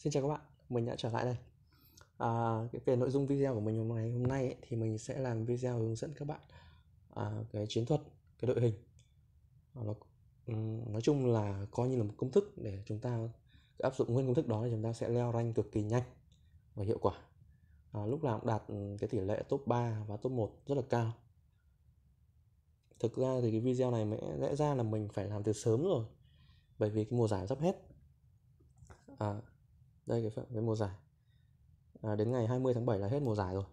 Xin chào các bạn, mình đã trở lại đây. Về nội dung video của mình ngày hôm nay ấy, thì mình sẽ làm video hướng dẫn các bạn cái chiến thuật, cái đội hình. Nói chung là coi như là một công thức để chúng ta áp dụng nguyên công thức đó thì chúng ta sẽ leo rank cực kỳ nhanh và hiệu quả. Lúc nào cũng đạt cái tỷ lệ top 3 và top 1 rất là cao. Thực ra thì cái video này lẽ ra là mình phải làm từ sớm rồi, bởi vì cái mùa giải sắp hết. Đây cái mùa giải đến ngày 20 tháng 7 là hết mùa giải rồi,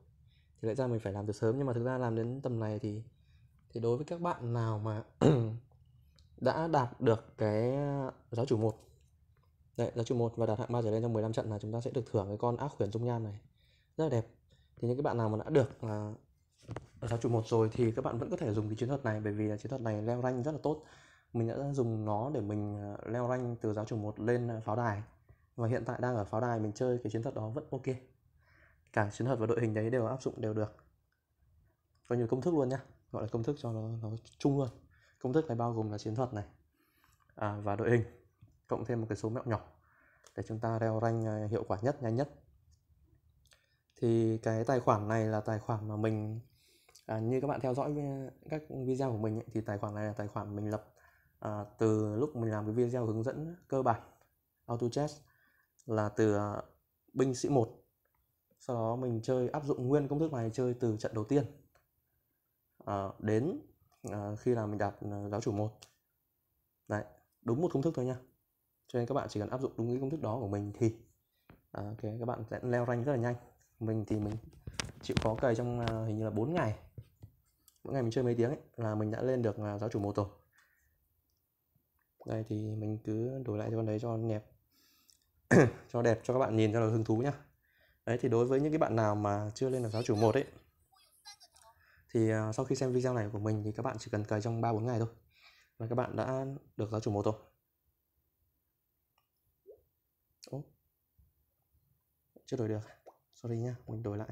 thì lẽ ra mình phải làm từ sớm, nhưng mà thực ra làm đến tầm này thì đối với các bạn nào mà đã đạt được cái giáo chủ 1, đấy, giáo chủ 1 và đạt hạng 3 trở lên trong 15 trận là chúng ta sẽ được thưởng cái con ác khuyển dung nham này rất là đẹp. Thì những cái bạn nào mà đã được giáo chủ 1 rồi thì các bạn vẫn có thể dùng cái chiến thuật này, bởi vì chiến thuật này leo rank rất là tốt. Mình đã dùng nó để mình leo rank từ giáo chủ 1 lên pháo đài, và hiện tại đang ở pháo đài mình chơi cái chiến thuật đó vẫn ok. Cả chiến thuật và đội hình đấy đều áp dụng đều được, coi như công thức luôn nhá, gọi là công thức cho nó chung luôn. Công thức này bao gồm là chiến thuật này và đội hình, cộng thêm một cái số mẹo nhỏ để chúng ta leo rank hiệu quả nhất, nhanh nhất. Thì cái tài khoản này là tài khoản mà mình như các bạn theo dõi các video của mình ấy, thì tài khoản này là tài khoản mình lập từ lúc mình làm cái video hướng dẫn cơ bản Auto Chess, là từ binh sĩ 1. Sau đó mình chơi áp dụng nguyên công thức này, chơi từ trận đầu tiên đến khi là mình đạt giáo chủ 1. Đấy, đúng một công thức thôi nha. Cho nên các bạn chỉ cần áp dụng đúng cái công thức đó của mình thì các bạn sẽ leo rank rất là nhanh. Mình thì mình chịu khó cày trong hình như là 4 ngày. Mỗi ngày mình chơi mấy tiếng ấy, là mình đã lên được giáo chủ 1 rồi. Đây thì mình cứ đổi lại cho con đấy cho đẹp cho đẹp cho các bạn nhìn cho nó hứng thú nhá. Đấy, thì đối với những cái bạn nào mà chưa lên được giáo chủ 1 ấy, thì sau khi xem video này của mình thì các bạn chỉ cần cày trong 3-4 ngày thôi là các bạn đã được giáo chủ 1 rồi. Ủa, chưa đổi được, sorry nhá, mình đổi lại.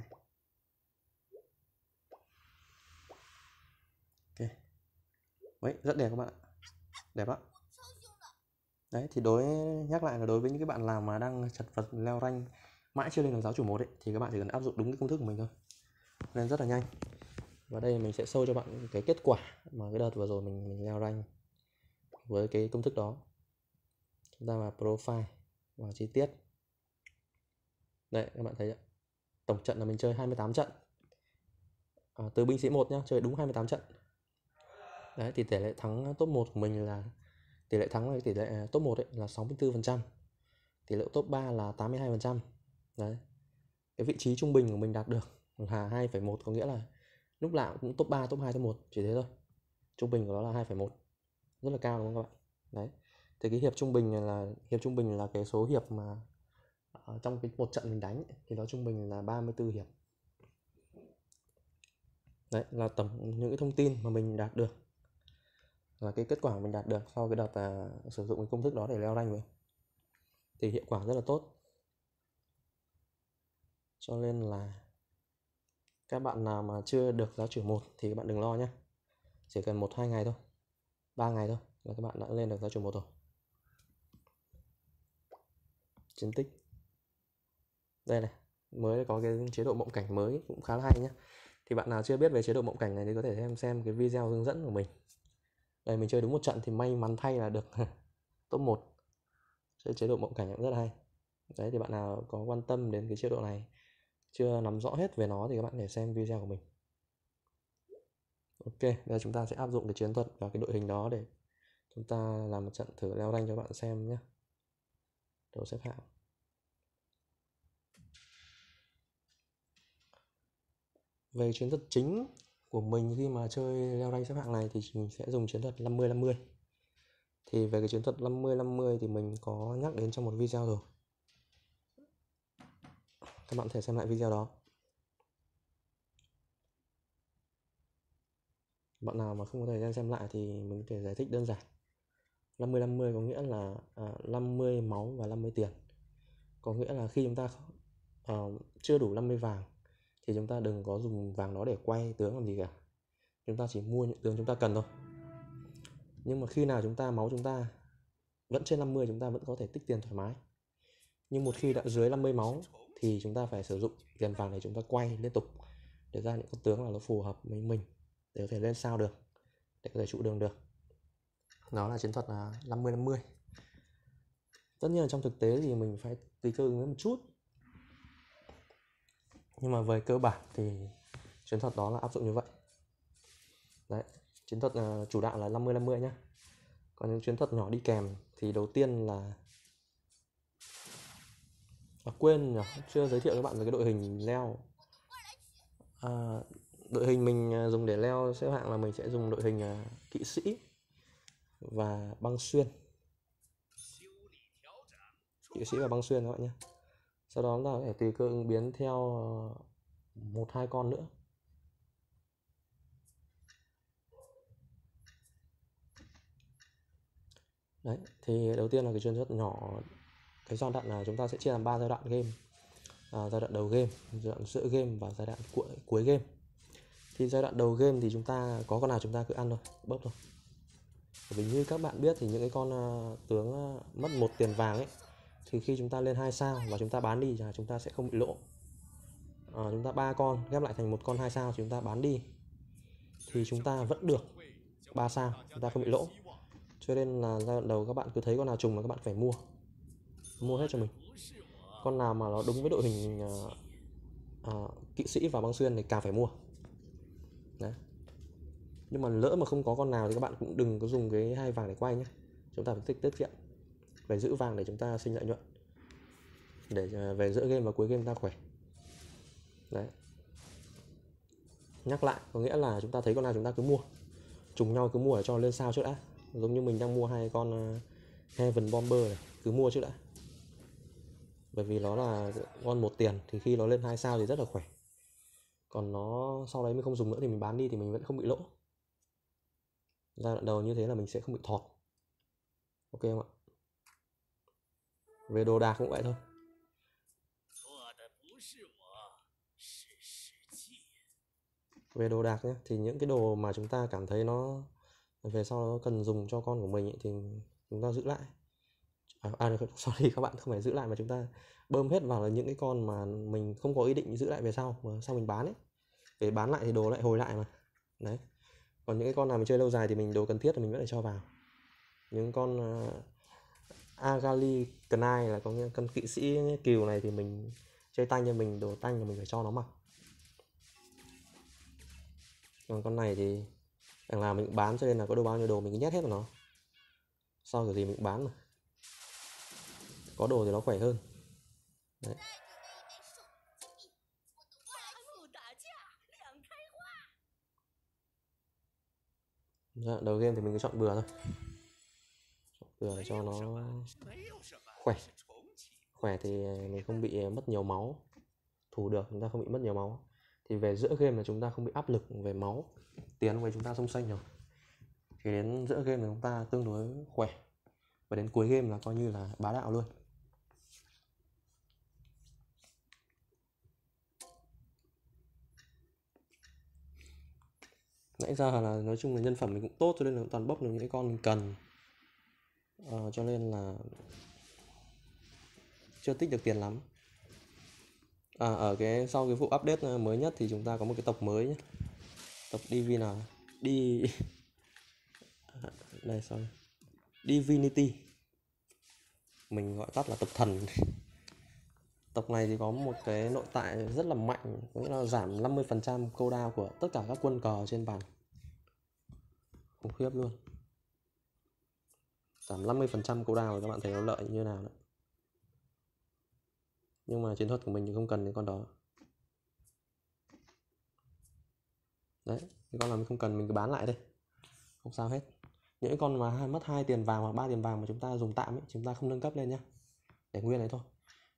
Ok, đấy, rất đẹp các bạn ạ, đẹp ạ. Đấy, thì nhắc lại là đối với những cái bạn nào mà đang chật vật leo rank mãi chưa lên được giáo chủ 1 ấy, thì các bạn chỉ cần áp dụng đúng cái công thức của mình thôi, nên rất là nhanh. Và đây mình sẽ show cho bạn cái kết quả mà cái đợt vừa rồi mình leo rank với cái công thức đó. Chúng ta vào profile, vào chi tiết. Đấy, các bạn thấy ạ, tổng trận là mình chơi 28 trận từ binh sĩ 1 nhá, chơi đúng 28 trận. Đấy, thì tỷ lệ thắng top 1 của mình là tỷ lệ thắng là tỷ lệ top 1 ấy, là 64%, tỷ lệ top 3 là 82%. Đấy, cái vị trí trung bình của mình đạt được là 2,1, có nghĩa là lúc nào cũng top 3, top 2, top 1, chỉ thế thôi. Trung bình của nó là 2,1, rất là cao đúng không các bạn? Đấy, thì cái hiệp trung bình là cái số hiệp mà trong cái một trận mình đánh thì nó trung bình là 34 hiệp. Đấy là tổng những cái thông tin mà mình đạt được, là cái kết quả mình đạt được sau cái đợt sử dụng cái công thức đó để leo rank rồi. Thì hiệu quả rất là tốt, cho nên là các bạn nào mà chưa được giáo chủ 1 thì các bạn đừng lo nhé, chỉ cần 1-2 ngày thôi, 3 ngày thôi là các bạn đã lên được giáo chủ 1 rồi. Chiến tích đây này, mới có cái chế độ mộng cảnh mới cũng khá là hay nhé. Thì bạn nào chưa biết về chế độ mộng cảnh này thì có thể xem cái video hướng dẫn của mình. Đây, mình chơi đúng một trận thì may mắn thay là được top 1. Chơi chế độ mộng cảnh cũng rất là hay. Đấy, thì bạn nào có quan tâm đến cái chế độ này, chưa nắm rõ hết về nó thì các bạn để xem video của mình. Ok, bây giờ chúng ta sẽ áp dụng cái chiến thuật và cái đội hình đó để chúng ta làm một trận thử leo rank cho các bạn xem nhé. Đồ xếp hạng. Về chiến thuật chính của mình khi mà chơi leo rank xếp hạng này thì mình sẽ dùng chiến thuật 50-50. Thì về cái chiến thuật 50-50 thì mình có nhắc đến trong một video rồi, các bạn có thể xem lại video đó. Bạn nào mà không có thời gian xem lại thì mình có thể giải thích đơn giản. 50-50 có nghĩa là 50 máu và 50 tiền. Có nghĩa là khi chúng ta chưa đủ 50 vàng thì chúng ta đừng có dùng vàng đó để quay tướng làm gì cả, chúng ta chỉ mua những tướng chúng ta cần thôi. Nhưng mà khi nào chúng ta máu chúng ta vẫn trên 50, chúng ta vẫn có thể tích tiền thoải mái. Nhưng một khi đã dưới 50 máu thì chúng ta phải sử dụng tiền vàng để chúng ta quay liên tục để ra những con tướng là nó phù hợp với mình để có thể lên sao được, để có thể trụ đường được. Nó là chiến thuật là 50-50. Tất nhiên là trong thực tế thì mình phải tùy cơ ứng một chút, nhưng mà về cơ bản thì chiến thuật đó là áp dụng như vậy. Đấy, chiến thuật chủ đạo là 50-50 nhé. Còn những chiến thuật nhỏ đi kèm thì đầu tiên là quên nhỉ, chưa giới thiệu với các bạn về cái đội hình mình leo. Đội hình mình dùng để leo xếp hạng là mình sẽ dùng đội hình kỵ sĩ và băng xuyên. Kỵ sĩ và băng xuyên các bạn nhé. Sau đó là có thể tùy cơ ứng biến theo một hai con nữa. Đấy, thì đầu tiên là cái chiến thuật nhỏ, cái giai đoạn là chúng ta sẽ chia làm 3 giai đoạn game. Giai đoạn đầu game, giai đoạn giữa game và giai đoạn cuối game. Thì giai đoạn đầu game thì chúng ta có con nào chúng ta cứ ăn thôi, bốc thôi. Bởi vì như các bạn biết thì những cái con tướng mất một tiền vàng ấy, thì khi chúng ta lên 2 sao và chúng ta bán đi là chúng ta sẽ không bị lỗ. Chúng ta 3 con ghép lại thành một con 2 sao thì chúng ta bán đi thì chúng ta vẫn được 3 sao, chúng ta không bị lỗ. Cho nên là giai đoạn đầu các bạn cứ thấy con nào trùng là các bạn phải mua hết cho mình. Con nào mà nó đúng với đội hình kỵ sĩ và băng xuyên thì càng phải mua. Đấy. Nhưng mà lỡ mà không có con nào thì các bạn cũng đừng có dùng cái 2 vàng để quay nhé. Chúng ta phải tiết kiệm, phải giữ vàng để chúng ta sinh lợi nhuận, để về giữa game và cuối game ta khỏe. Đấy. Nhắc lại có nghĩa là chúng ta thấy con nào chúng ta cứ mua, trùng nhau cứ mua để cho lên sao trước đã. Giống như mình đang mua 2 con Heaven Bomber này, cứ mua trước đã. Bởi vì nó là con 1 tiền thì khi nó lên 2 sao thì rất là khỏe. Còn nó sau đấy mình không dùng nữa thì mình bán đi thì mình vẫn không bị lỗ. Giai đoạn đầu như thế là mình sẽ không bị thọt. Ok không ạ? Về đồ đạc cũng vậy thôi. Về đồ đạc nhé, thì những cái đồ mà chúng ta cảm thấy nó về sau nó cần dùng cho con của mình thì chúng ta giữ lại. Sorry các bạn, không phải giữ lại mà chúng ta bơm hết vào là những cái con mà mình không có ý định giữ lại về sau, mà sau mình bán ấy, để bán lại thì đồ lại hồi lại mà. Đấy. Còn những cái con nào mình chơi lâu dài thì mình đồ cần thiết thì mình vẫn phải cho vào. Những con Agali Knai là có những con kỵ sĩ kiều này thì mình chơi tanh cho mình, đồ tanh là mình phải cho nó mặc. Còn con này thì đằng nào mình bán, cho nên là có đồ bao nhiêu đồ mình cứ nhét hết vào nó. Sau kiểu gì mình bán mà. Có đồ thì nó khỏe hơn. Đấy. Đầu game thì mình cứ chọn bừa thôi. Chọn bừa để cho nó khỏe. Khỏe thì mình không bị mất nhiều máu. Thủ được, chúng ta không bị mất nhiều máu. Thì về giữa game là chúng ta không bị áp lực về máu. Tiến về chúng ta xông xanh rồi. Thì đến giữa game là chúng ta tương đối khỏe. Và đến cuối game là coi như là bá đạo luôn. Nãy giờ là nói chung là nhân phẩm mình cũng tốt, cho nên là toàn bốc được những con mình cần. Cho nên là chưa tích được tiền lắm. Ở cái sau cái vụ update mới nhất thì chúng ta có một cái tộc mới nhé. Tộc Divinity, mình gọi tắt là tộc thần. Tộc này thì có một cái nội tại rất là mạnh, có nghĩa là giảm 50% cooldown của tất cả các quân cờ trên bàn. Khủng khiếp luôn. Giảm 50% cooldown rồi, các bạn thấy nó lợi như nào đấy. Nhưng mà chiến thuật của mình thì không cần đến con đó. Đấy, con nào mình không cần mình cứ bán lại đây, không sao hết. Những con mà mất 2 tiền vàng hoặc 3 tiền vàng mà chúng ta dùng tạm ấy, chúng ta không nâng cấp lên nhé, để nguyên đấy thôi.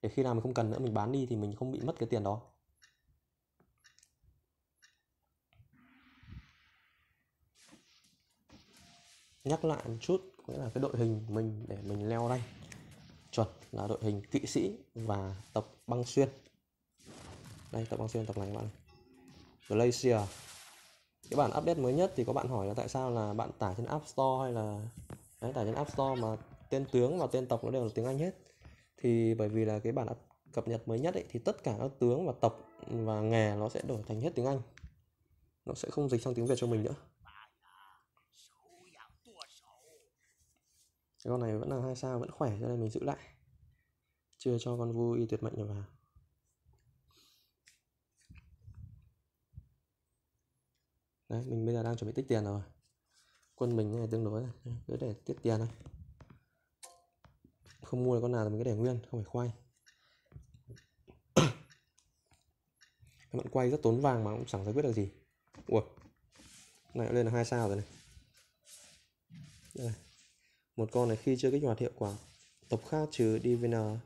Để khi nào mình không cần nữa mình bán đi thì mình không bị mất cái tiền đó. Nhắc lại một chút, nghĩa là cái đội hình mình để mình leo đây chuẩn là đội hình kỵ sĩ và tộc băng xuyên. Đây, tộc băng xuyên, tộc này các bạn, Glacier. Cái bản update mới nhất thì có bạn hỏi là tại sao là bạn tải trên App Store hay là đấy, tải trên App Store mà tên tướng và tên tộc nó đều là tiếng Anh hết. Thì bởi vì là cái bản cập nhật mới nhất ấy, thì tất cả các tướng và tộc và nghề nó sẽ đổi thành hết tiếng Anh, nó sẽ không dịch sang tiếng Việt cho mình nữa. Cái con này vẫn là 2 sao, vẫn khỏe cho nên mình giữ lại, chưa cho con Vui Tuyệt Mệnh này vào. Đấy, mình bây giờ đang chuẩn bị tích tiền rồi. Quân mình này tương đối này, cứ để tiết tiền này. Không mua được con nào thì mình cứ để nguyên, không phải quay. Các bạn quay rất tốn vàng mà cũng chẳng giải quyết được gì. Ủa, này lên là 2 sao rồi này. Đây. Một con này khi chưa kích hoạt hiệu quả tộc khác trừ Divinity,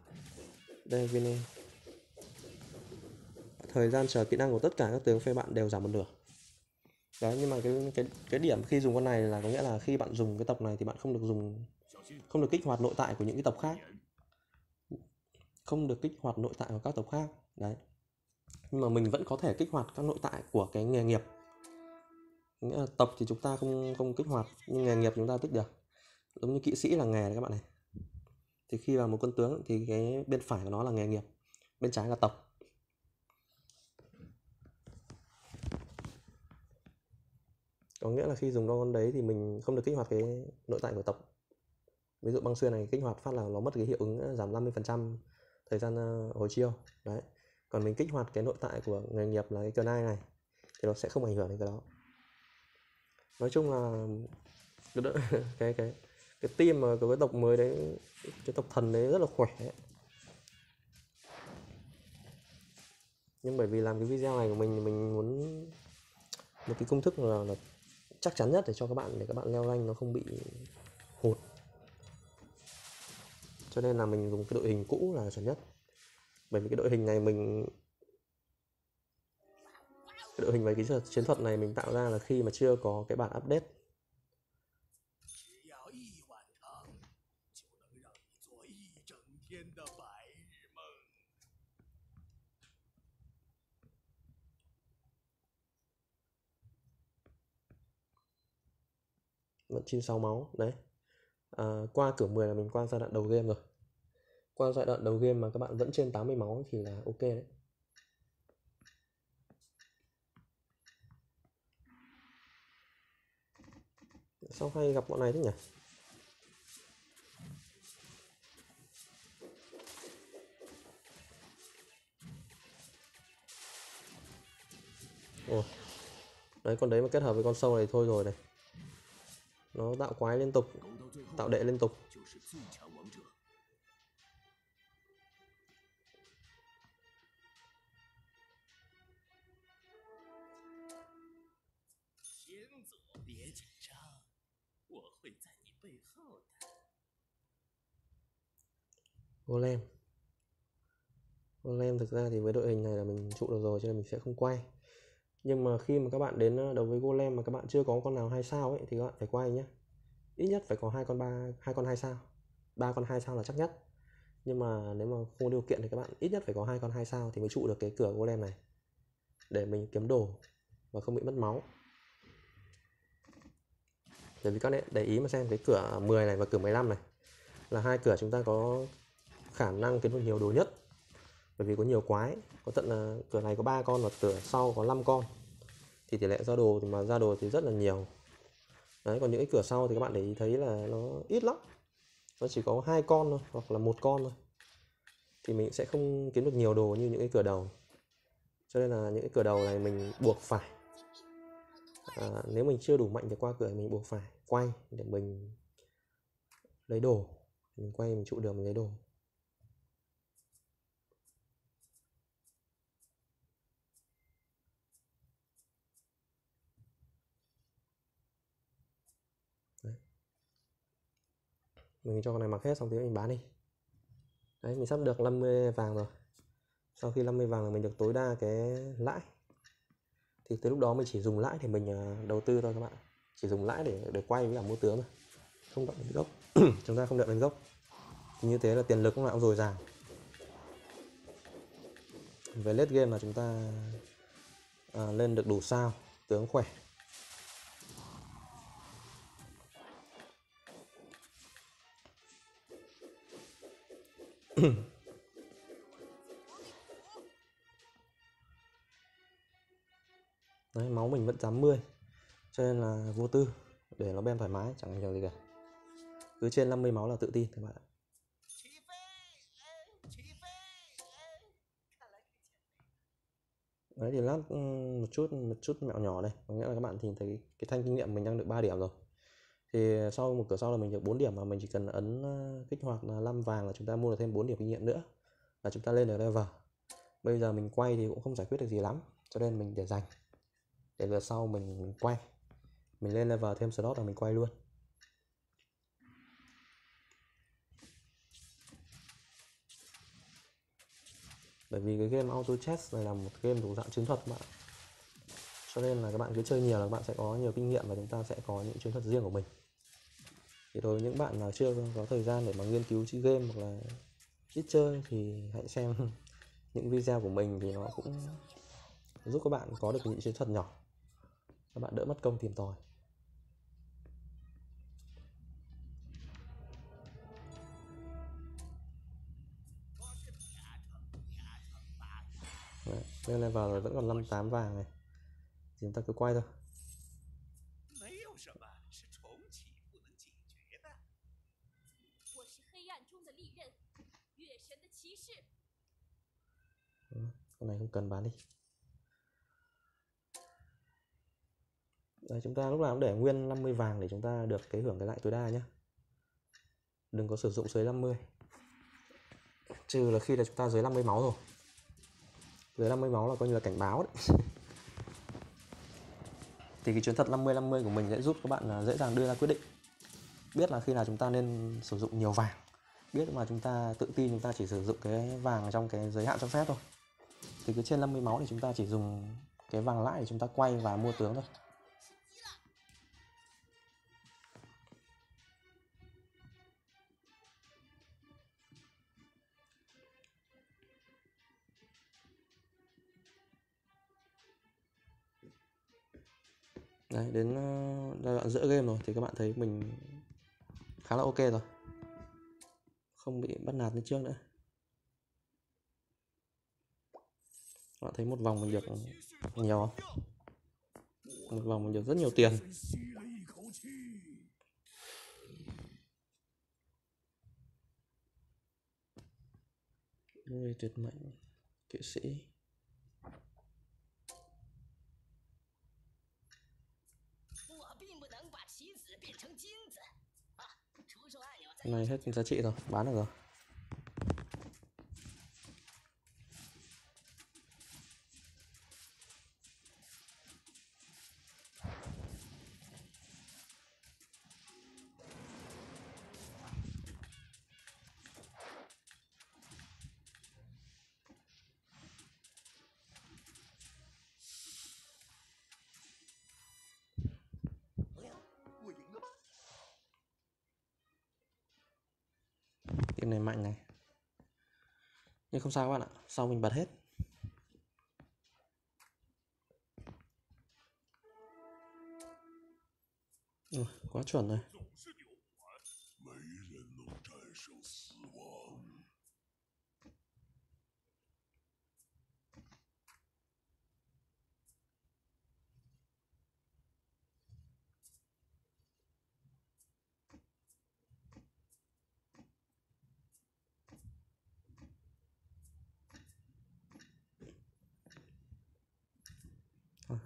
thời gian chờ kỹ năng của tất cả các tướng phe bạn đều giảm 1/2. Đó, nhưng mà cái điểm khi dùng con này là có nghĩa là khi bạn dùng cái tộc này thì bạn không được kích hoạt nội tại của những cái tộc khác, không được kích hoạt nội tại của các tộc khác. Đấy, nhưng mà mình vẫn có thể kích hoạt các nội tại của cái nghề nghiệp. Nghĩa là tộc thì chúng ta không kích hoạt, nhưng nghề nghiệp chúng ta tích được. Giống như kỵ sĩ là nghề này các bạn này, thì khi vào một con tướng thì cái bên phải của nó là nghề nghiệp, bên trái là tộc. Có nghĩa là khi dùng con đấy thì mình không được kích hoạt cái nội tại của tộc. Ví dụ băng xuyên này kích hoạt phát là nó mất cái hiệu ứng giảm 50% thời gian hồi chiêu. Đấy, còn mình kích hoạt cái nội tại của nghề nghiệp là cái Cnai này thì nó sẽ không ảnh hưởng đến cái đó. Nói chung là cái team mà của cái tộc mới đấy, cái tộc thần đấy rất là khỏe. Nhưng bởi vì làm cái video này của mình muốn một cái công thức là chắc chắn nhất để cho các bạn, để các bạn leo rank nó không bị hụt, cho nên là mình dùng cái đội hình cũ là chuẩn nhất. Bởi vì cái đội hình này cái đội hình và cái chiến thuật này mình tạo ra là khi mà chưa có cái bản update. Vẫn 96 máu đấy. Qua cửa 10 là mình qua giai đoạn đầu game rồi. Qua giai đoạn đầu game mà các bạn vẫn trên 80 máu thì là ok đấy. Sao hay gặp bọn này thế nhỉ? Ồ. Đấy, con đấy mà kết hợp với con sâu này thôi rồi này. Nó tạo quái liên tục, tạo đệ liên tục. Golem. Golem thực ra thì với đội hình này là mình trụ được rồi cho nên mình sẽ không quay. Nhưng mà khi mà các bạn đến đấu với Golem mà các bạn chưa có con nào 2 sao ấy thì các bạn phải quay nhé. Ít nhất phải có 2 con 2 sao, 3 con 2 sao là chắc nhất. Nhưng mà nếu mà không có điều kiện thì các bạn ít nhất phải có 2 con 2 sao thì mới trụ được cái cửa Golem này, để mình kiếm đồ và không bị mất máu. Bởi vì các bạn để ý mà xem cái cửa 10 này và cửa 15 này là 2 cửa chúng ta có khả năng kiếm được nhiều đồ nhất. Bởi vì có nhiều quái, có tận là cửa này có 3 con và cửa sau có 5 con. Thì tỷ lệ ra đồ thì rất là nhiều. Đấy, còn những cái cửa sau thì các bạn để ý thấy là nó ít lắm. Nó chỉ có 2 con thôi, hoặc là 1 con thôi. Thì mình sẽ không kiếm được nhiều đồ như những cái cửa đầu. Cho nên là những cái cửa đầu này mình buộc phải. Nếu mình chưa đủ mạnh để qua cửa mình buộc phải quay để mình lấy đồ. Mình quay, mình trụ đường, mình lấy đồ. Mình cho con này mặc hết xong tí mình bán đi. Đấy, mình sắp được 50 vàng rồi. Sau khi 50 vàng là mình được tối đa cái lãi. Thì tới lúc đó mình chỉ dùng lãi để mình đầu tư thôi các bạn. Chỉ dùng lãi để quay với cả mua tướng thôi. Không đợi đến gốc. Chúng ta không đợi đến gốc. Thì như thế là tiền lực lúc nào cũng dồi dào. Về late game là chúng ta lên được đủ sao, tướng khỏe. Đấy, máu mình vẫn 80 cho nên là vô tư, để nó bem thoải mái, chẳng ảnh hưởng gì cả. Cứ trên 50 máu là tự tin các bạn ạ. Đấy thì lát một chút mẹo nhỏ đây, có nghĩa là các bạn nhìn thấy cái thanh kinh nghiệm mình đang được 3 điểm rồi. Thì sau một cửa sau là mình được 4 điểm, mà mình chỉ cần ấn kích hoạt là 5 vàng là chúng ta mua được thêm 4 điểm kinh nghiệm nữa, là chúng ta lên được level. Bây giờ mình quay thì cũng không giải quyết được gì lắm, cho nên mình để dành, để lượt sau mình quay, mình lên level thêm slot là mình quay luôn. Bởi vì cái game Auto Chess này là một game thuộc dạng chiến thuật các bạn, cho nên là các bạn cứ chơi nhiều là các bạn sẽ có nhiều kinh nghiệm và chúng ta sẽ có những chiến thuật riêng của mình. Thì đối với những bạn nào chưa có thời gian để mà nghiên cứu chữ game hoặc là ít chơi thì hãy xem những video của mình, thì nó cũng giúp các bạn có được những chiến thuật nhỏ, các bạn đỡ mất công tìm tòi. Lên level rồi vẫn còn 58 vàng này, thì chúng ta cứ quay thôi. Con này không cần bán đi. Đấy, chúng ta lúc nào cũng để nguyên 50 vàng để chúng ta được cái hưởng cái lại tối đa nhé. Đừng có sử dụng dưới 50, trừ là khi là chúng ta dưới 50 máu rồi. Dưới 50 máu là coi như là cảnh báo đấy. Thì cái chiến thuật 50-50 của mình sẽ giúp các bạn là dễ dàng đưa ra quyết định, biết là khi nào chúng ta nên sử dụng nhiều vàng, biết mà chúng ta tự tin chúng ta chỉ sử dụng cái vàng trong cái giới hạn cho phép thôi. Thì cứ trên 50 máu thì chúng ta chỉ dùng cái vàng lãi để chúng ta quay và mua tướng thôi. Đấy, đến giai đoạn giữa game rồi thì các bạn thấy mình khá là ok rồi, không bị bắt nạt như trước nữa. Các bạn thấy một vòng mình được nhiều không? Một vòng mình được rất nhiều tiền. Người tuyệt mệnh, kỵ sĩ. Này hết giá trị rồi, bán được rồi. Cái này mạnh này, nhưng không sao các bạn ạ, sau mình bật hết. Ừ, quá chuẩn rồi.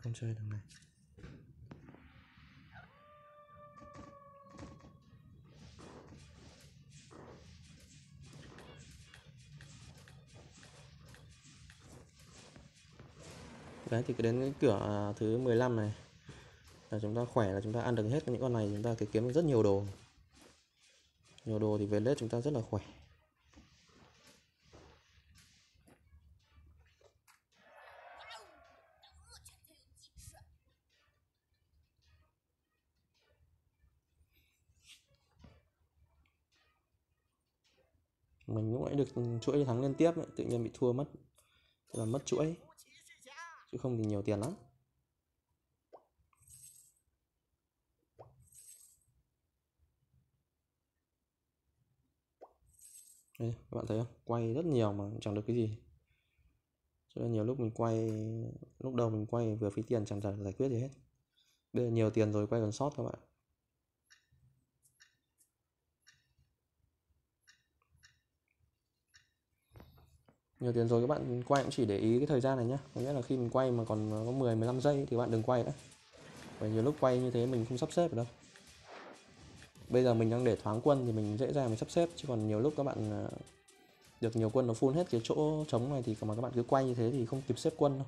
Không chơi được này. Đấy thì đến cái cửa thứ 15 này là chúng ta khỏe, là chúng ta ăn được hết những con này, chúng ta cái kiếm rất nhiều đồ. Nhiều đồ thì về lết chúng ta rất là khỏe. Mình lúc nãy được chuỗi thắng liên tiếp ấy, tự nhiên bị thua mất, là mất chuỗi, chứ không thì nhiều tiền lắm. Đấy, các bạn thấy không? Quay rất nhiều mà cũng chẳng được cái gì. Cho nên nhiều lúc mình quay, lúc đầu mình quay vừa phí tiền chẳng giải quyết gì hết. Bây giờ nhiều tiền rồi quay còn sót các bạn. Nhiều tiền rồi các bạn quay cũng chỉ để ý cái thời gian này nhé. Có nghĩa là khi mình quay mà còn có 10-15 giây thì bạn đừng quay nữa. Bởi nhiều lúc quay như thế mình không sắp xếp được đâu. Bây giờ mình đang để thoáng quân thì mình dễ dàng mình sắp xếp. Chứ còn nhiều lúc các bạn được nhiều quân nó full hết cái chỗ trống này thì mà các bạn cứ quay như thế thì không kịp xếp quân đâu.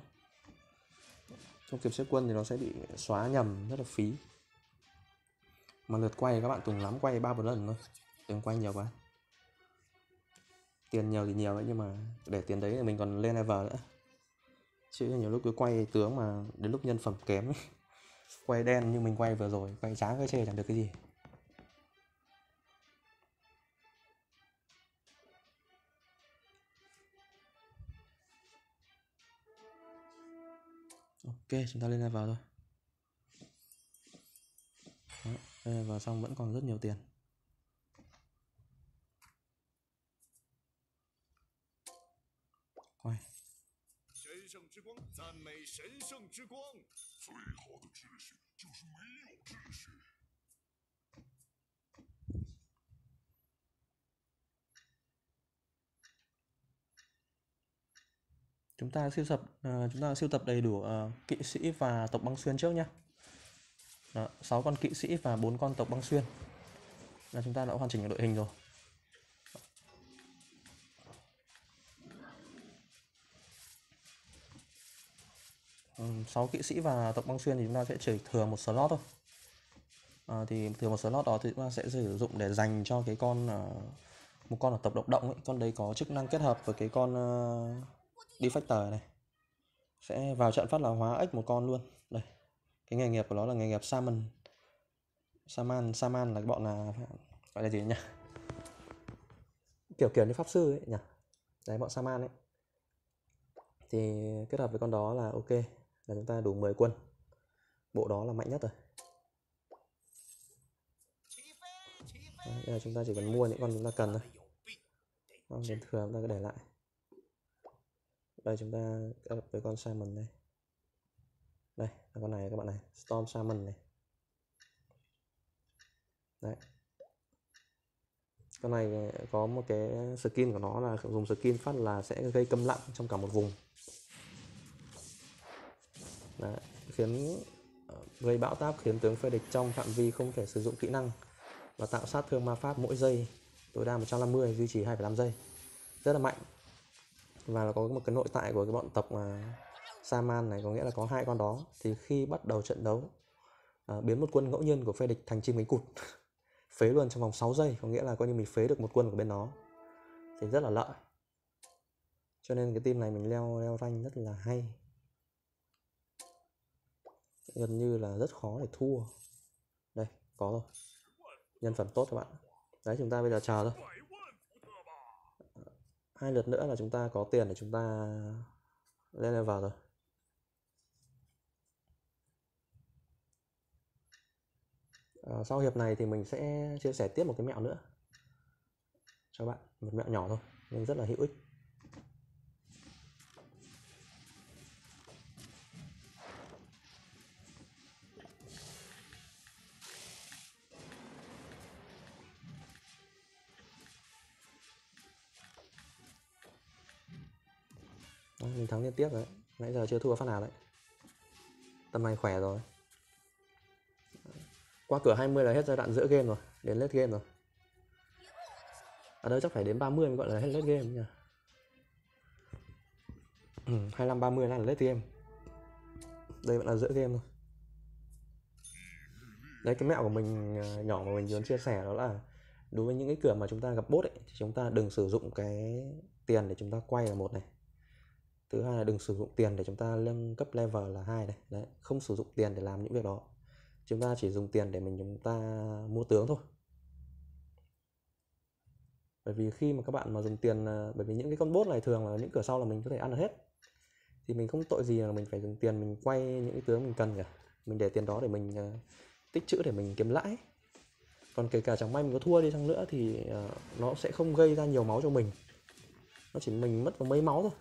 Không kịp xếp quân thì nó sẽ bị xóa nhầm, rất là phí. Mà lượt quay các bạn tùng lắm quay 3-4 lần thôi. Đừng quay nhiều quá. Tiền nhiều thì nhiều đấy, nhưng mà để tiền đấy thì mình còn lên level nữa. Chứ nhiều lúc cứ quay tướng mà đến lúc nhân phẩm kém ấy. Quay đen như mình quay vừa rồi, quay trắng quay chê chẳng được cái gì. Ok, chúng ta lên level rồi. Đó, level xong vẫn còn rất nhiều tiền. Quay. Chúng ta siêu tập đầy đủ kỵ sĩ và tộc băng xuyên trước nhá. 6 con kỵ sĩ và 4 con tộc băng xuyên là chúng ta đã hoàn chỉnh đội hình rồi. Ừ, 6 kỵ sĩ và tộc băng xuyên thì chúng ta sẽ chỉ thừa một slot thôi. Thì thừa một slot đó thì chúng ta sẽ sử dụng để dành cho cái con một con ở tộc độc động ấy. Con đấy có chức năng kết hợp với cái con Defector này, sẽ vào trận phát là hóa ếch một con luôn. Đây, cái nghề nghiệp của nó là nghề nghiệp Shaman là bọn là gọi là gì nhỉ, kiểu như pháp sư ấy nhỉ. Đấy, bọn Shaman ấy thì kết hợp với con đó là ok, là chúng ta đủ 10 quân. Bộ đó là mạnh nhất rồi. Đấy, bây giờ chúng ta chỉ cần mua những con chúng ta cần thôi. Còn đến thừa chúng ta cứ để lại. Đây, chúng ta kết hợp với con Shaman này. Đây là con này các bạn này, Storm Shaman này. Đấy, con này có một cái skin của nó là dùng skin phát là sẽ gây câm lặng trong cả một vùng. Đấy, khiến gây bão táp, khiến tướng phe địch trong phạm vi không thể sử dụng kỹ năng và tạo sát thương ma pháp mỗi giây tối đa 150, duy trì 2,5 giây. Rất là mạnh. Và nó có một cái nội tại của cái bọn tộc Shaman này, có nghĩa là có 2 con đó thì khi bắt đầu trận đấu biến một quân ngẫu nhiên của phe địch thành chim cánh cụt. Phế luôn trong vòng 6 giây, có nghĩa là coi như mình phế được một quân của bên nó thì rất là lợi. Cho nên cái team này mình leo rank rất là hay, gần như là rất khó để thua. Đây, có rồi, nhân phẩm tốt các bạn. Đấy, chúng ta bây giờ chờ thôi. 2 lượt nữa là chúng ta có tiền để chúng ta lên level rồi. Sau hiệp này thì mình sẽ chia sẻ tiếp một cái mẹo nữa cho bạn, một mẹo nhỏ thôi nhưng rất là hữu ích. Đó, mình thắng liên tiếp đấy, nãy giờ chưa thua phát nào đấy. Tầm này khỏe rồi. Qua cửa 20 là hết giai đoạn giữa game rồi, đến late game rồi. Ở đây chắc phải đến 30 mới gọi là hết late game nhỉ. 25-30 là late game. Đây vẫn là giữa game thôi. Đấy, cái mẹo của mình nhỏ mà mình muốn chia sẻ đó là đối với những cái cửa mà chúng ta gặp bot ấy, thì chúng ta đừng sử dụng cái tiền để chúng ta quay là 1 này. Thứ hai là đừng sử dụng tiền để chúng ta nâng cấp level là 2 này. Đấy, không sử dụng tiền để làm những việc đó. Chúng ta chỉ dùng tiền để chúng ta mua tướng thôi. Bởi vì khi mà các bạn mà dùng tiền, bởi vì những cái con bot này thường là những cửa sau là mình có thể ăn được hết. Thì mình không tội gì là mình phải dùng tiền mình quay những cái tướng mình cần cả. Mình để tiền đó để mình tích trữ để mình kiếm lãi. Còn kể cả chẳng may mình có thua đi chăng nữa thì nó sẽ không gây ra nhiều máu cho mình. Nó chỉ mình mất vào mấy máu thôi.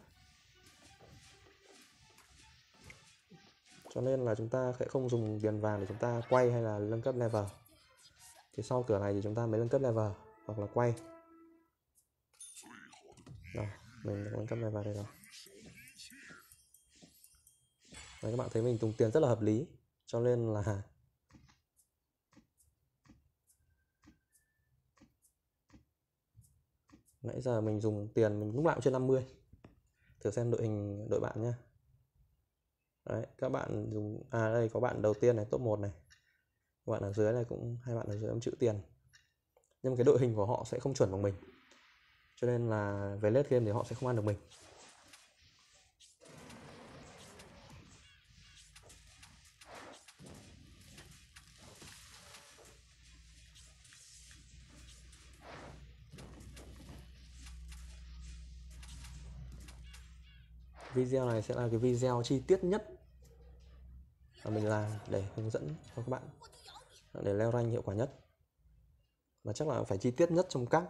Cho nên là chúng ta sẽ không dùng tiền vàng để chúng ta quay hay là nâng cấp level. Thì sau cửa này thì chúng ta mới nâng cấp level hoặc là quay. Rồi, mình nâng cấp level đây rồi. Đấy, các bạn thấy mình dùng tiền rất là hợp lý. Cho nên là nãy giờ mình dùng tiền mình lúc nào cũng trên 50. Thử xem đội hình đội bạn nhé. Đấy, các bạn dùng đây có bạn đầu tiên này, top 1 này. Bạn ở dưới này cũng hai bạn ở dưới cũng chữ tiền. Nhưng cái đội hình của họ sẽ không chuẩn bằng mình. Cho nên là về late game thì họ sẽ không ăn được mình. Video này sẽ là cái video chi tiết nhất mà mình làm để hướng dẫn cho các bạn để leo rank hiệu quả nhất, mà chắc là phải chi tiết nhất trong các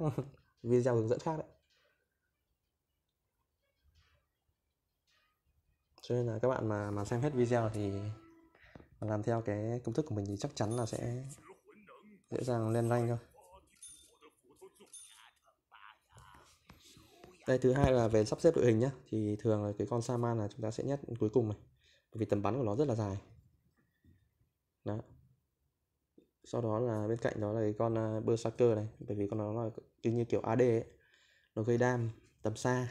video hướng dẫn khác đấy. Cho nên là các bạn mà xem hết video thì làm theo cái công thức của mình thì chắc chắn là sẽ dễ dàng lên rank thôi. Đây, thứ hai là về sắp xếp đội hình nhé, thì thường là cái con Shaman là chúng ta sẽ nhét cuối cùng này, bởi vì tầm bắn của nó rất là dài. Đó. Sau đó là bên cạnh đó là cái con Berserker này, bởi vì con nó là như kiểu AD ấy, nó gây đam tầm xa,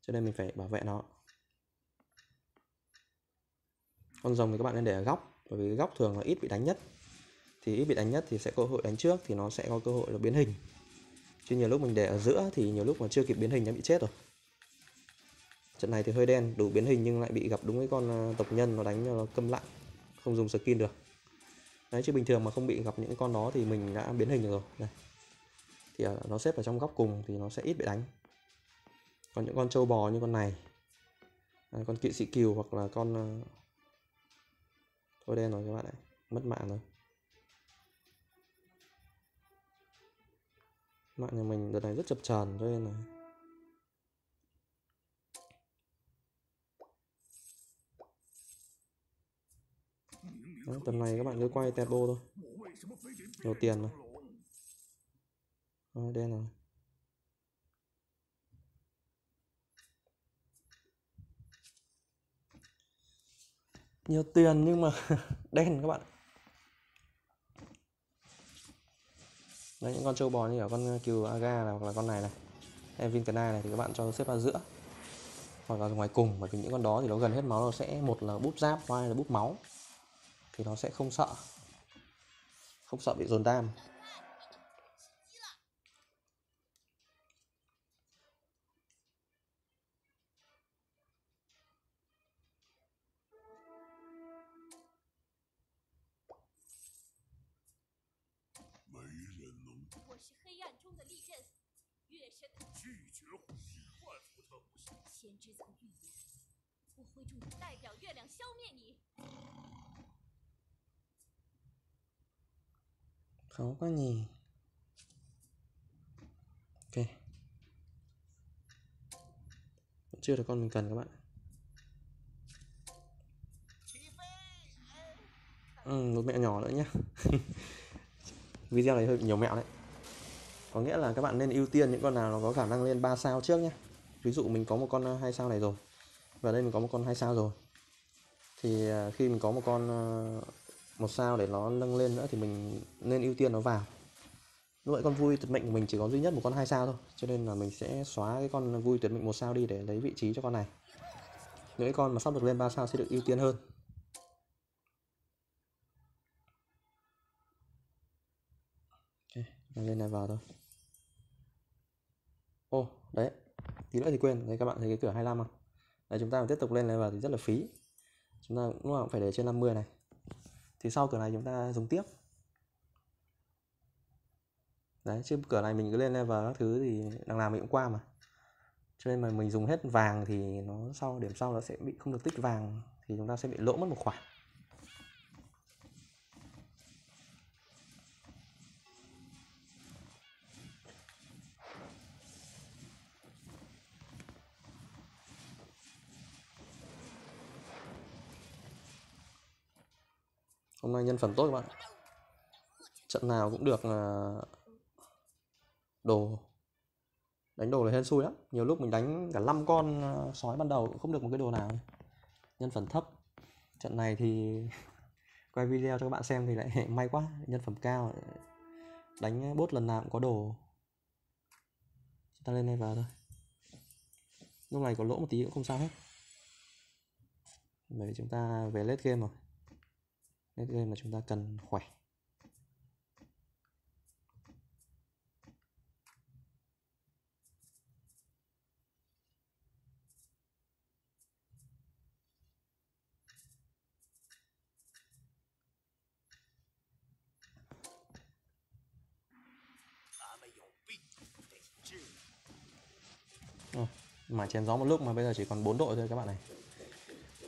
cho nên mình phải bảo vệ nó. Con rồng thì các bạn nên để ở góc, bởi vì góc thường là ít bị đánh nhất, thì sẽ có cơ hội đánh trước, thì nó sẽ có cơ hội là biến hình. Chứ nhiều lúc mình để ở giữa thì nhiều lúc mà chưa kịp biến hình đã bị chết rồi. Trận này thì hơi đen, đủ biến hình nhưng lại bị gặp đúng cái con tộc nhân nó đánh cho nó câm lặng, không dùng skin được. Đấy, chứ bình thường mà không bị gặp những con đó thì mình đã biến hình được rồi. Đây. Thì nó xếp ở trong góc cùng thì nó sẽ ít bị đánh. Còn những con trâu bò như con này, con kỵ sĩ cừu hoặc là con... Thôi đen rồi các bạn ạ, mất mạng rồi. Mạng nhà mình đợt này rất chập chờn cho nên là tầm này các bạn cứ quay tẹt bô thôi, nhiều tiền mà. Đen rồi. Nhiều tiền nhưng mà đen các bạn. Đấy, những con trâu bò như ở con cừu Aga này, hoặc là con này này em Vincana này thì các bạn cho xếp vào giữa hoặc là ngoài cùng, bởi vì những con đó thì nó gần hết máu, nó sẽ một là búp giáp, hai là búp máu, thì nó sẽ không sợ bị dồn đam. Khó quá nhỉ. Ok, chưa được con mình cần các bạn. Một mẹo nhỏ nữa nhé. Video này hơi nhiều mẹo đấy. Có nghĩa là các bạn nên ưu tiên những con nào nó có khả năng lên 3 sao trước nhé. Ví dụ mình có một con 2 sao này rồi, và đây mình có một con 2 sao rồi, thì khi mình có một con 1 sao để nó nâng lên nữa thì mình nên ưu tiên nó vào. Lúc nãy con vui tuyệt mệnh của mình chỉ có duy nhất một con 2 sao thôi, cho nên là mình sẽ xóa cái con vui tuyệt mệnh 1 sao đi để lấy vị trí cho con này. Những con mà sắp được lên 3 sao sẽ được ưu tiên hơn. Ok, lên này vào thôi. Ô, đấy, tí nữa thì quên. Đấy, các bạn thấy cái cửa 25 không? Đấy, chúng ta tiếp tục lên này vào thì rất là phí. Chúng ta lúc nào cũng phải để trên 50 này. Thì sau cửa này chúng ta dùng tiếp. Đấy, chứ cửa này mình cứ lên level các thứ thì đằng nào mình cũng qua mà. Cho nên mà mình dùng hết vàng thì nó sau điểm sau nó sẽ bị không được tích vàng, thì chúng ta sẽ bị lỗ mất một khoản. Hôm nay nhân phẩm tốt các bạn. Trận nào cũng được đồ. Đánh đồ là hên xui lắm. Nhiều lúc mình đánh cả 5 con sói ban đầu cũng không được một cái đồ nào. Nhân phẩm thấp. Trận này thì quay video cho các bạn xem thì lại may quá. Nhân phẩm cao. Đánh bốt lần nào cũng có đồ. Chúng ta lên đây vào thôi. Lúc này có lỗ một tí cũng không sao hết. Bởi vì chúng ta về late game rồi. Late game mà chúng ta cần khỏe. Mà chém gió một lúc mà bây giờ chỉ còn 4 đội thôi các bạn này.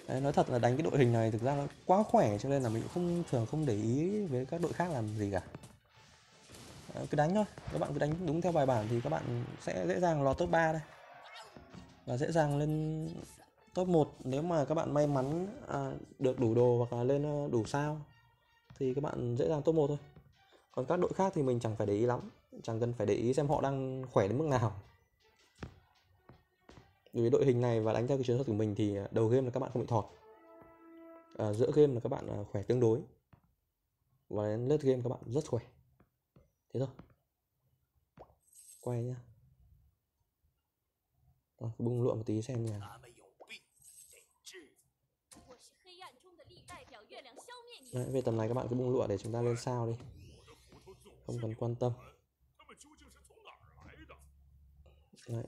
Đấy, nói thật là đánh cái đội hình này thực ra nó quá khỏe cho nên là mình cũng thường không để ý với các đội khác làm gì cả. Đấy, cứ đánh thôi, các bạn cứ đánh đúng theo bài bản thì các bạn sẽ dễ dàng lọt top 3 đây. Và dễ dàng lên top 1 nếu mà các bạn may mắn được đủ đồ hoặc là lên đủ sao thì các bạn dễ dàng top 1 thôi. Còn các đội khác thì mình chẳng phải để ý lắm, chẳng cần phải để ý xem họ đang khỏe đến mức nào. Với đội hình này và đánh theo cái chiến thuật của mình thì đầu game là các bạn không bị thọt, giữa game là các bạn khỏe tương đối và đến late game các bạn rất khỏe. Thế thôi, quay nhá, rồi bung lụa một tí xem nha. Đấy, về tầm này các bạn cứ bung lụa để chúng ta lên sao đi, không cần quan tâm. Đấy,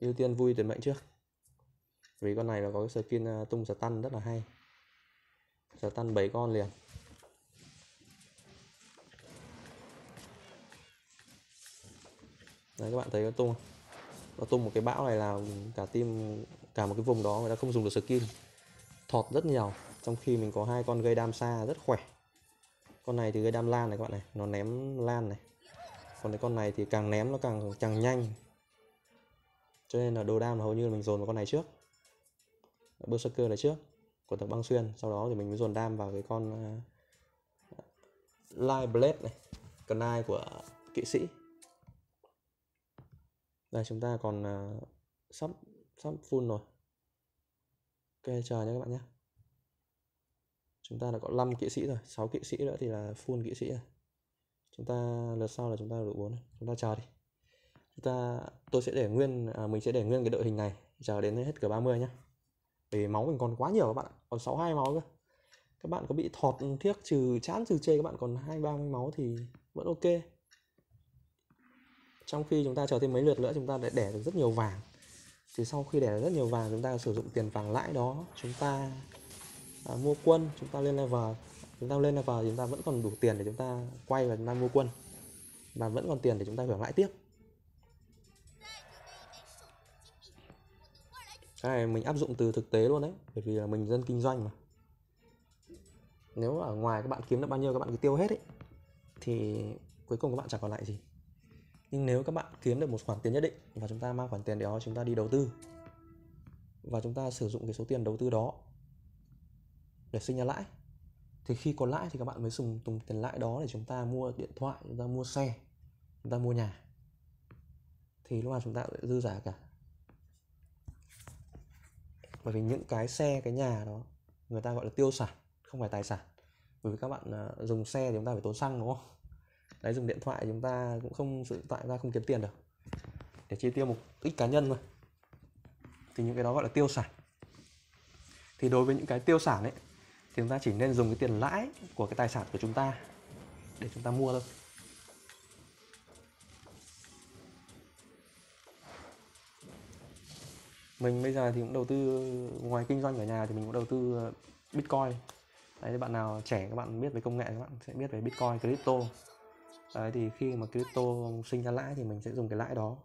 ưu tiên vui tuyệt mệnh trước. Vì con này nó có cái skin tung stun rất là hay. Stun 7 con liền. Đấy các bạn thấy nó tung. Nó tung một cái bão này là cả team, cả một cái vùng đó người ta không dùng được skin. Thọt rất nhiều, trong khi mình có 2 con gây đam xa rất khỏe. Con này thì gây đam lan này các bạn này, nó ném lan này. Còn cái con này thì càng ném nó càng nhanh. Cho nên là đồ đam là hầu như là mình dồn vào con này trước, Berserker này trước, của thằng băng xuyên. Sau đó thì mình mới dồn đam vào cái con Light Blade này, con nai của kỵ sĩ. Đây chúng ta còn sắp full rồi. Ok, chờ nhé các bạn nhé. Chúng ta đã có 5 kỵ sĩ rồi, 6 kỵ sĩ nữa thì là full kỵ sĩ rồi. Chúng ta lượt sau là chúng ta được 4 này. Chúng ta chờ đi. Mình sẽ để nguyên cái đội hình này chờ đến hết cửa 30 nhé. Vì máu mình còn quá nhiều các bạn ạ, còn 62 máu cơ. Các bạn có bị thọt thiếc trừ chán trừ chê các bạn còn 2-30 máu thì vẫn ok. Trong khi chúng ta chờ thêm mấy lượt nữa chúng ta lại đẻ được rất nhiều vàng. Thì sau khi đẻ được rất nhiều vàng chúng ta sử dụng tiền vàng lãi đó, chúng ta mua quân, chúng ta lên level. Chúng ta lên level thì chúng ta vẫn còn đủ tiền để chúng ta quay và chúng ta mua quân. Và vẫn còn tiền để chúng ta hưởng lãi tiếp. Cái này mình áp dụng từ thực tế luôn đấy, bởi vì là mình dân kinh doanh mà. Nếu ở ngoài các bạn kiếm được bao nhiêu các bạn cứ tiêu hết ấy, thì cuối cùng các bạn chẳng còn lại gì. Nhưng nếu các bạn kiếm được một khoản tiền nhất định và chúng ta mang khoản tiền đó chúng ta đi đầu tư, và chúng ta sử dụng cái số tiền đầu tư đó để sinh ra lãi, thì khi có lãi thì các bạn mới dùng tiền lãi đó để chúng ta mua điện thoại, chúng ta mua xe, chúng ta mua nhà. Thì lúc nào chúng ta sẽ dư giả cả. Bởi vì những cái xe, cái nhà đó người ta gọi là tiêu sản, không phải tài sản. Bởi vì các bạn dùng xe thì chúng ta phải tốn xăng đúng không? Đấy, dùng điện thoại chúng ta cũng không sử dụng, chúng ta không kiếm tiền được để chi tiêu mục đích cá nhân thôi. Thì những cái đó gọi là tiêu sản. Thì đối với những cái tiêu sản ấy thì chúng ta chỉ nên dùng cái tiền lãi của cái tài sản của chúng ta để chúng ta mua thôi. Mình bây giờ thì cũng đầu tư, ngoài kinh doanh ở nhà thì mình cũng đầu tư Bitcoin. Đấy, bạn nào trẻ các bạn biết về công nghệ các bạn sẽ biết về Bitcoin, crypto. Đấy, thì khi mà crypto sinh ra lãi thì mình sẽ dùng cái lãi đó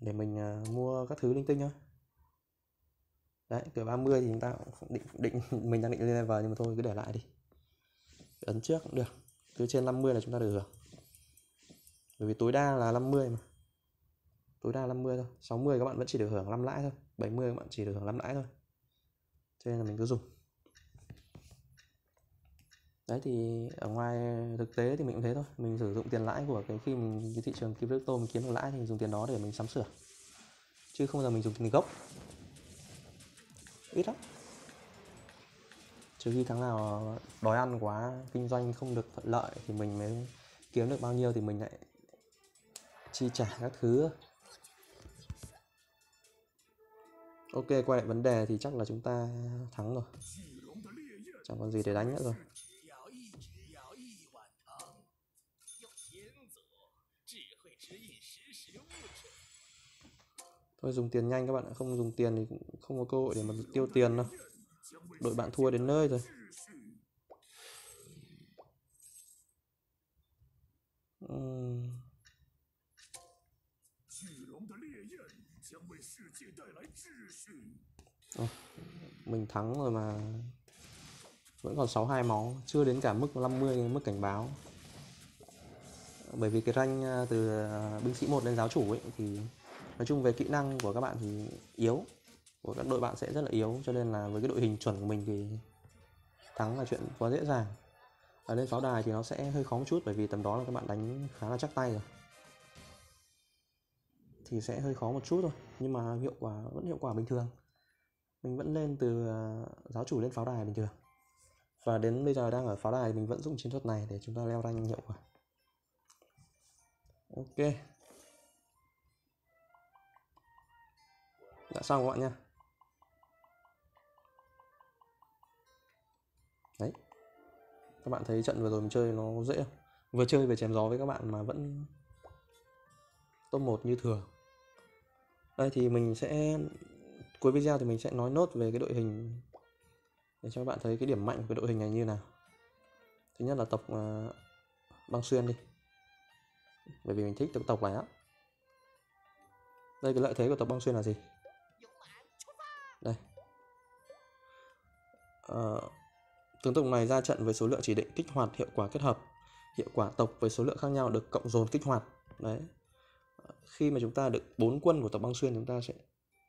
để mình mua các thứ linh tinh thôi. Đấy, cửa 30 thì chúng ta cũng mình đang định lên level nhưng mà thôi cứ để lại đi. Ấn trước cũng được, cứ trên 50 là chúng ta được hưởng. Bởi vì tối đa là 50 mà. Tối đa 50 thôi, 60 các bạn vẫn chỉ được hưởng 5 lãi thôi, 70 các bạn chỉ được hưởng 5 lãi thôi. Cho nên là mình cứ dùng. Đấy thì ở ngoài thực tế thì mình cũng thế thôi, mình sử dụng tiền lãi của khi mình cái thị trường crypto mình kiếm được lãi thì dùng tiền đó để mình sắm sửa, chứ không bao giờ mình dùng tiền gốc, ít lắm, trừ khi tháng nào đói ăn quá, kinh doanh không được thuận lợi thì mình mới kiếm được bao nhiêu thì mình lại chi trả các thứ. Ok, quay lại vấn đề thì chắc là chúng ta thắng rồi, chẳng còn gì để đánh nữa rồi. Thôi dùng tiền nhanh các bạn ạ, không dùng tiền thì không có cơ hội để mà tiêu tiền đâu. Đội bạn thua đến nơi rồi. Mình thắng rồi mà vẫn còn 62 máu, chưa đến cả mức 50 mức cảnh báo. Bởi vì cái rank từ binh sĩ 1 đến giáo chủ ấy thì nói chung về kỹ năng của các bạn thì yếu, của các đội bạn sẽ rất là yếu, cho nên là với cái đội hình chuẩn của mình thì thắng là chuyện quá dễ dàng. Ở lên pháo đài thì nó sẽ hơi khó một chút, bởi vì tầm đó là các bạn đánh khá là chắc tay rồi thì sẽ hơi khó một chút thôi, nhưng mà hiệu quả vẫn hiệu quả bình thường. Mình vẫn lên từ giáo chủ lên pháo đài bình thường, và đến bây giờ đang ở pháo đài mình vẫn dùng chiến thuật này để chúng ta leo rank hiệu quả. Ok, đã xong các bạn nha. Đấy, các bạn thấy trận vừa rồi mình chơi nó dễ không? Vừa chơi vừa chém gió với các bạn mà vẫn top 1 như thường. Đây thì mình sẽ cuối video thì mình sẽ nói nốt về cái đội hình để cho các bạn thấy cái điểm mạnh của cái đội hình này như nào. Thứ nhất là tộc băng xuyên đi, bởi vì mình thích tộc này lắm. Đây, cái lợi thế của tộc băng xuyên là gì? Đây, tướng tộc này ra trận với số lượng chỉ định kích hoạt, hiệu quả kết hợp, hiệu quả tộc với số lượng khác nhau được cộng dồn kích hoạt. Đấy, khi mà chúng ta được 4 quân của tộc băng xuyên, chúng ta sẽ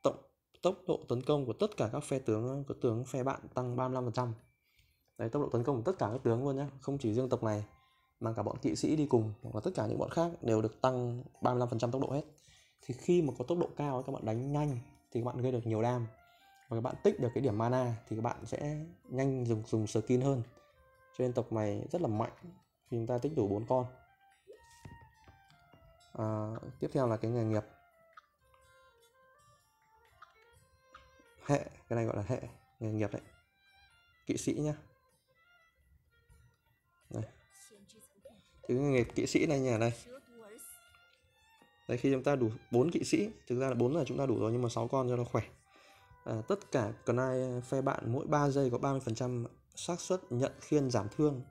tổng tốc độ tấn công của tất cả các phe tướng phe bạn tăng 35%. Đấy, tốc độ tấn công của tất cả các tướng luôn nhé, không chỉ riêng tộc này mà cả bọn kỵ sĩ đi cùng hoặc là tất cả những bọn khác đều được tăng 35% tốc độ hết. Thì khi mà có tốc độ cao ấy, các bạn đánh nhanh thì các bạn gây được nhiều đam, và các bạn tích được cái điểm mana thì các bạn sẽ nhanh dùng skin hơn. Cho nên tộc này rất là mạnh khi chúng ta tích đủ 4 con. Tiếp theo là cái nghề nghiệp hệ, cái này gọi là hệ nghề nghiệp đấy, kỵ sĩ nhá. Đây, cái nghề kỵ sĩ này nhỉ, đây. Đấy, khi chúng ta đủ 4 kỵ sĩ, thực ra là 4 là chúng ta đủ rồi, nhưng mà 6 con cho nó khỏe. Tất cả clan phe bạn mỗi 3 giây có 30% xác suất nhận khiên giảm thương,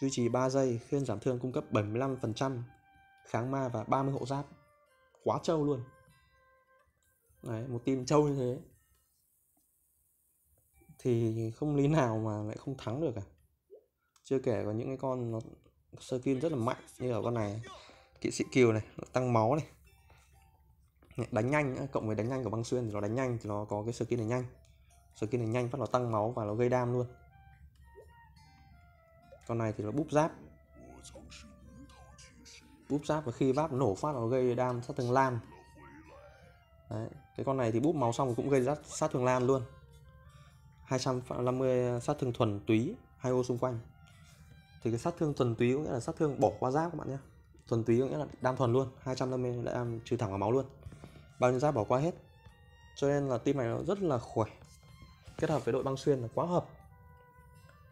duy trì 3 giây, khiên giảm thương cung cấp 75% kháng ma và 30 hộ giáp. Quá trâu luôn. Đấy, một team trâu như thế thì không lý nào mà lại không thắng được cả. Chưa kể có những cái con nó skin rất là mạnh như ở con này, kỵ sĩ kiều này, nó tăng máu này, đánh nhanh, cộng với đánh nhanh của băng xuyên thì nó đánh nhanh, thì nó có cái skin này nhanh, skin này nhanh phát nó tăng máu và nó gây đam luôn. Con này thì nó búp giáp, và khi báp nổ phát nó gây đam sát thương lam. Đấy, cái con này thì búp máu xong cũng gây sát thương lam luôn, 250 sát thương thuần túy, hai ô xung quanh. Thì cái sát thương thuần túy cũng nghĩa là sát thương bỏ qua giáp các bạn nhé, thuần túy có nghĩa là đam thuần luôn, 250 lại đam trừ thẳng vào máu luôn, bao nhiêu giáp bỏ qua hết. Cho nên là team này nó rất là khỏe, kết hợp với đội băng xuyên là quá hợp.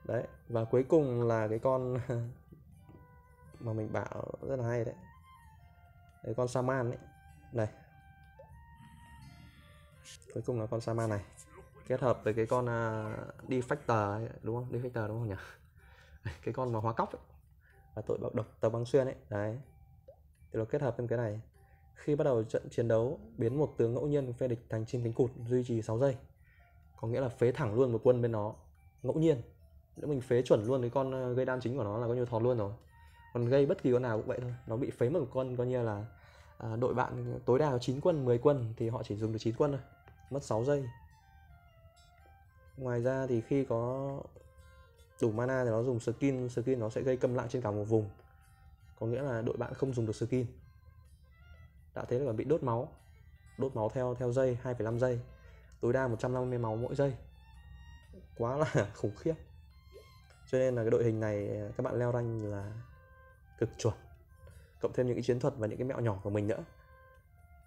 Đấy, và cuối cùng là cái con mà mình bảo rất là hay đấy, đấy con Shaman đấy. Đây, cuối cùng là con Shaman này kết hợp với cái con Defector ấy, đúng không? Defector đúng không nhỉ? Cái con mà hóa cóc ấy, và tội bạo độc tộc băng xuyên ấy. Đấy, thì nó kết hợp thêm cái này. Khi bắt đầu trận chiến đấu, biến một tướng ngẫu nhiên của phe địch thành chim cánh cụt, duy trì 6 giây. Có nghĩa là phế thẳng luôn một quân bên nó, ngẫu nhiên. Nếu mình phế chuẩn luôn cái con gây đam chính của nó là coi như thọt luôn rồi. Còn gây bất kỳ con nào cũng vậy thôi, nó bị phế một con coi như là đội bạn tối đa 9 quân, 10 quân thì họ chỉ dùng được 9 quân thôi, mất 6 giây. Ngoài ra thì khi có đủ mana thì nó dùng skill, skill nó sẽ gây câm lặng trên cả một vùng, có nghĩa là đội bạn không dùng được skill. Đã thế là còn bị đốt máu, đốt máu theo giây, 2,5 giây, tối đa 150 máu mỗi giây, quá là khủng khiếp. Cho nên là cái đội hình này các bạn leo rank là cực chuẩn, cộng thêm những cái chiến thuật và những cái mẹo nhỏ của mình nữa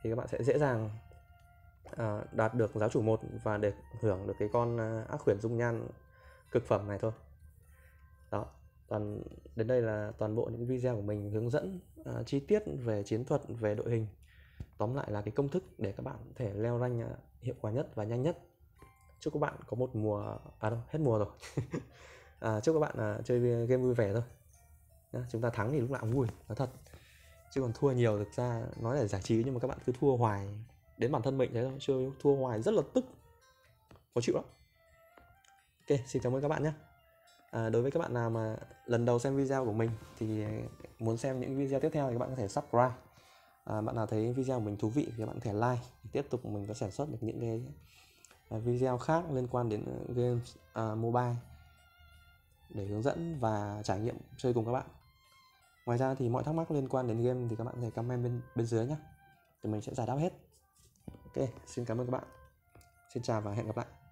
thì các bạn sẽ dễ dàng đạt được giáo chủ 1 và để hưởng được cái con ác khuyển dung nhan cực phẩm này thôi. Đó, đến đây là toàn bộ những video của mình hướng dẫn chi tiết về chiến thuật, về đội hình, tóm lại là cái công thức để các bạn có thể leo rank hiệu quả nhất và nhanh nhất. Chúc các bạn có một mùa, à đâu, hết mùa rồi. Chúc các bạn chơi game vui vẻ thôi. Chúng ta thắng thì lúc nào cũng vui, nói thật. Chứ còn thua nhiều thực ra nói là giải trí, nhưng mà các bạn cứ thua hoài, đến bản thân mình thế thôi, chơi thua hoài rất là tức, khó chịu lắm. Ok, xin cảm ơn các bạn nhé. Đối với các bạn nào mà lần đầu xem video của mình thì muốn xem những video tiếp theo thì các bạn có thể subscribe. Bạn nào thấy video của mình thú vị thì các bạn có thể like. Tiếp tục mình có sản xuất được những cái video khác liên quan đến games mobile để hướng dẫn và trải nghiệm chơi cùng các bạn. Ngoài ra thì mọi thắc mắc liên quan đến game thì các bạn có thể comment bên dưới nhé, thì mình sẽ giải đáp hết. Ok, xin cảm ơn các bạn. Xin chào và hẹn gặp lại.